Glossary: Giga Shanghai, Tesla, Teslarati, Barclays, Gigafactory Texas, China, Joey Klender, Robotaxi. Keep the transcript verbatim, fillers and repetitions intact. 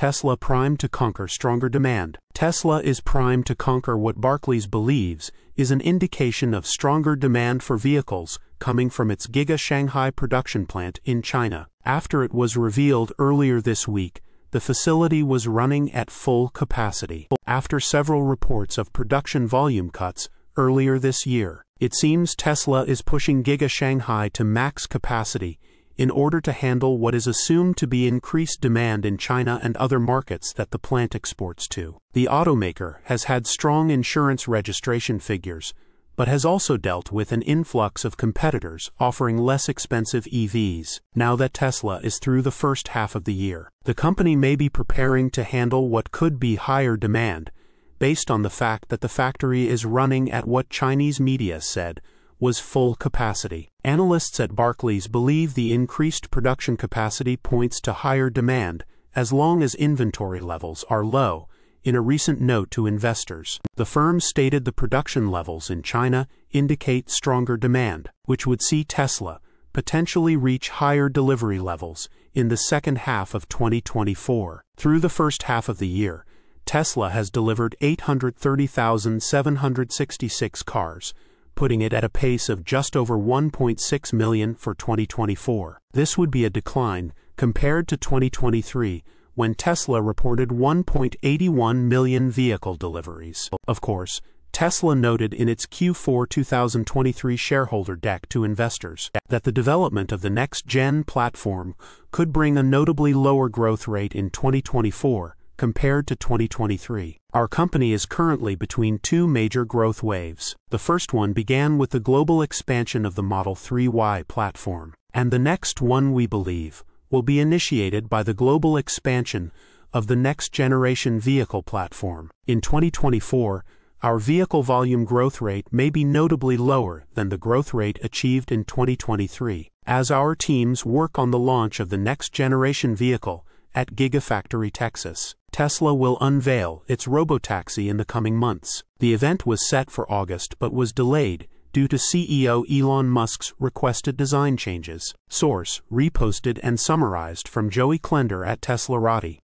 Tesla primed to conquer stronger demand. Tesla is primed to conquer what Barclays believes is an indication of stronger demand for vehicles coming from its Giga Shanghai production plant in China. After it was revealed earlier this week, the facility was running at full capacity. After several reports of production volume cuts earlier this year, it seems Tesla is pushing Giga Shanghai to max capacity in order to handle what is assumed to be increased demand in China and other markets that the plant exports to. The automaker has had strong insurance registration figures, but has also dealt with an influx of competitors offering less expensive E Vs. Now that Tesla is through the first half of the year, the company may be preparing to handle what could be higher demand, based on the fact that the factory is running at what Chinese media said was full capacity. Analysts at Barclays believe the increased production capacity points to higher demand as long as inventory levels are low, in a recent note to investors. The firm stated the production levels in China indicate stronger demand, which would see Tesla potentially reach higher delivery levels in the second half of twenty twenty-four. Through the first half of the year, Tesla has delivered eight hundred thirty thousand seven hundred sixty-six cars, putting it at a pace of just over one point six million for twenty twenty-four. This would be a decline compared to twenty twenty-three, when Tesla reported one point eight one million vehicle deliveries. Of course, Tesla noted in its Q four two thousand twenty-three shareholder deck to investors that the development of the next-gen platform could bring a notably lower growth rate in twenty twenty-four compared to twenty twenty-three. Our company is currently between two major growth waves. The first one began with the global expansion of the Model three Y platform, and the next one, we believe, will be initiated by the global expansion of the next-generation vehicle platform. In twenty twenty-four, our vehicle volume growth rate may be notably lower than the growth rate achieved in twenty twenty-three, as our teams work on the launch of the next-generation vehicle at Gigafactory Texas. Tesla will unveil its Robotaxi in the coming months. The event was set for August but was delayed due to C E O Elon Musk's requested design changes. Source: reposted and summarized from Joey Klender at Teslarati.